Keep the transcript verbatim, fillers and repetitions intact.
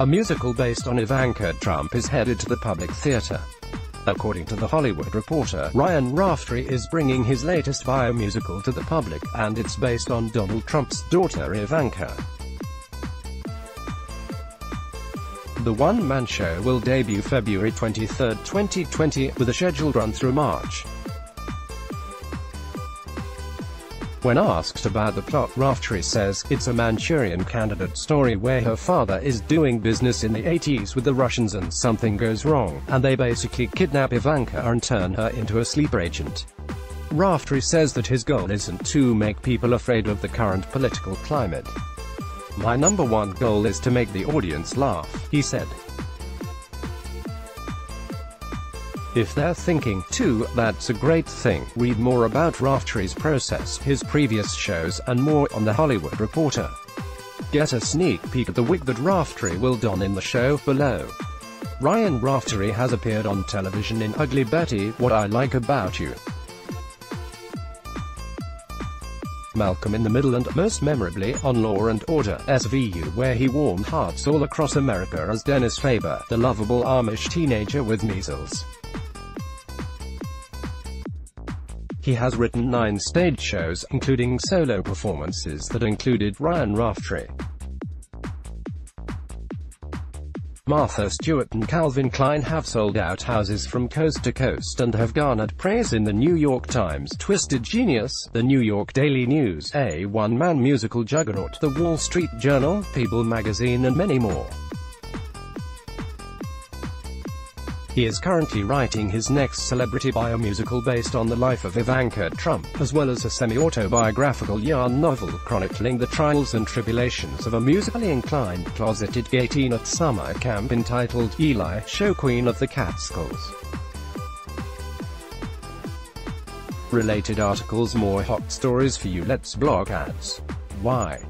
A musical based on Ivanka Trump is headed to the Public Theater. According to The Hollywood Reporter, Ryan Rafferty is bringing his latest biomusical to the public, and it's based on Donald Trump's daughter Ivanka. The one-man show will debut February twenty-third, twenty twenty, with a scheduled run through March. When asked about the plot, Rafferty says, "It's a Manchurian Candidate story where her father is doing business in the eighties with the Russians and something goes wrong, and they basically kidnap Ivanka and turn her into a sleeper agent." Rafferty says that his goal isn't to make people afraid of the current political climate. "My number one goal is to make the audience laugh," he said. If they're thinking, too, that's a great thing. Read more about Rafferty's process, his previous shows, and more on The Hollywood Reporter. Get a sneak peek at the wig that Rafferty will don in the show, below. Ryan Rafferty has appeared on television in Ugly Betty, What I Like About You, Malcolm in the Middle, and, most memorably, on Law and Order S V U, where he warmed hearts all across America as Dennis Faber, the lovable Amish teenager with measles. He has written nine stage shows, including solo performances that included Ryan Rafferty, Martha Stewart and Calvin Klein, have sold out houses from coast to coast and have garnered praise in The New York Times, Twisted Genius, The New York Daily News, a one-man musical juggernaut, The Wall Street Journal, People Magazine, and many more. He is currently writing his next celebrity biomusical based on the life of Ivanka Trump, as well as a semi-autobiographical yarn novel chronicling the trials and tribulations of a musically inclined closeted gay teen at summer camp entitled Eli, Show Queen of the Catskills. Related articles, more hot stories for you. Let's block ads. Why?